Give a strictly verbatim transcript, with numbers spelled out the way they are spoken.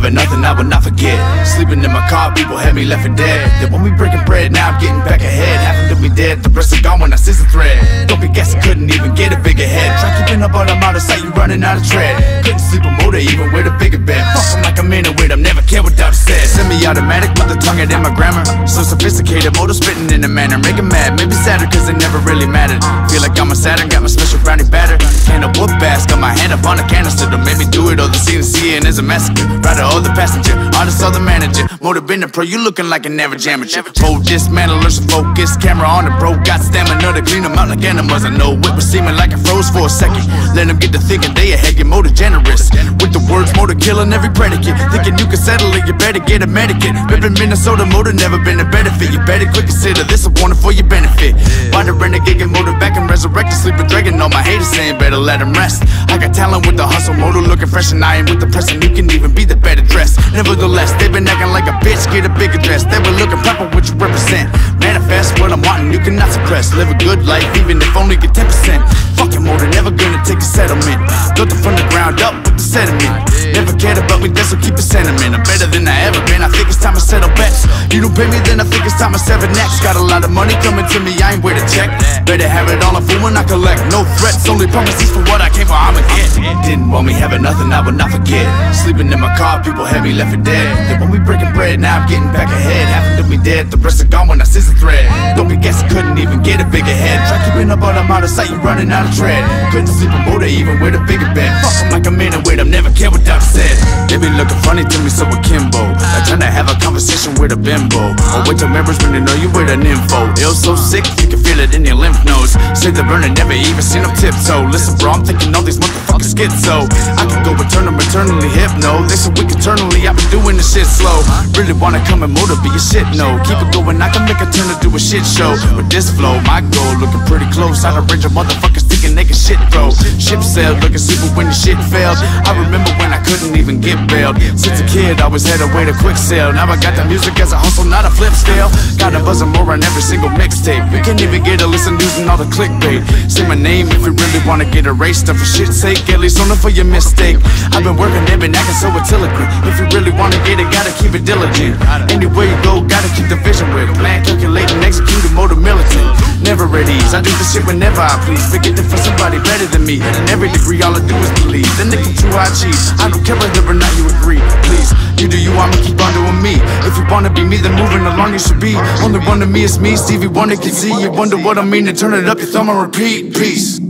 having nothing I would not forget. Sleeping in my car, people had me left for dead. Then when we breaking bread, now I'm getting back ahead. Half of them be dead, the rest are gone when I seize the thread. Don't be guessing, couldn't even get a bigger head. Try keeping up on them out of sight, you running out of tread. Couldn't sleep a motor even with a bigger bed. Fuck them like I'm in a weight, I'm never care what I've said. Semi-automatic with the tongue and my grammar. So sophisticated, motor spitting in a manner. Make them mad, maybe sadder, cause it never really mattered. Feel like I'm a Saturn, got my special brownie batter. Can of whoop ass, got my hand up on a canister. Don't make me do it, all the scene seeing is a massacre. Rider or the passenger, artist or the manager. Motor been a pro, you looking like an average amateur. Bold dismantler, so focus, camera on the bro. Got stamina to clean them out like animals. I know it was seeming like I froze for a second. Let them get to thinking they a heck of motor generous. With the words motor killing every predicate. Thinking you can settle it, you better get a medicate. Been in Minnesota, motor never been a better fit. You better quick consider this a warning for your benefit. Find a renegade and motor back and resurrect. Sleeping dragon, all my haters saying better let them rest. I got talent with the hustle, motor looking fresh, and I ain't with the press, and you can even be the better dressed. Nevertheless, they've been acting like a bitch, get a bigger dress. They were looking proper, what you represent. Manifest what I'm wanting, you cannot suppress. Live a good life, even if only get ten percent. Fucking motor, never gonna take a settlement. Built it from the ground up with the sediment. Never cared about me, that's what keep the sentiment. I'm better than I ever been, I think it's time to settle bets. You don't pay me, then I think it's time to seven X. Got a lot of money coming to me, I ain't where to check. Better have it all in full when I collect. No threats, only promises for what I came for, I'ma get. Didn't want me having nothing, I would not forget. Sleeping in my car, people had me left for dead. Then when we breaking bread, now I'm getting back ahead. Half of them be dead, the rest are gone when I seize the thread. Don't be guessing, couldn't even get a bigger head. Try keeping up on them out of sight, you running out of tread. Couldn't sleep a motor even with a bigger bed. Fuck them like I'm in a weight, I'm never care what I've said. They be looking funny to me, so akimbo. I tryna have a conversation with a bimbo. Or with your members when they know you with an info. Ill so sick, you can feel it in your lymph nodes. Say the burner, never even seen them tiptoe. Listen bro, I'm thinking all these motherfuckers schizo. I could go and turn them eternally hypno. They so weak eternally, I've been doing this shit slow. Really wanna come and motor, be a shit no. Keep it going, I can make a turn to do a shit show. With this flow, my goal looking pretty close. I'd arrange your motherfuckers thinking they can shit throw. Ship sailed, looking super when the shit failed. I remember when I couldn't even get bailed. Since a kid, I always had a way to quick sell. Now I got the music as a hustle, not a flip scale. Got a buzzing more on every single mixtape. You can't even get a listen using all the clickbait. Say my name if you really wanna get erased. And for shit's sake, at least only for your mistake. I've been working, they've been acting so intelligent. If you really wanna get it, gotta keep it diligent. Anywhere you go, gotta keep the vision with. Plan, calculate, and execute a motor militant. Never at ease, I do this shit whenever I please. Forget it for somebody better than me. In every degree, all I do is believe. Then they come true, I cheat. I don't care whether or not you agree. Please, you do you, I'ma keep on doing me. If you wanna be me, then moving along you should be. Only one of me is me, Stevie Wonder can see. You wonder what I mean, and turn it up, your thumb on repeat, peace.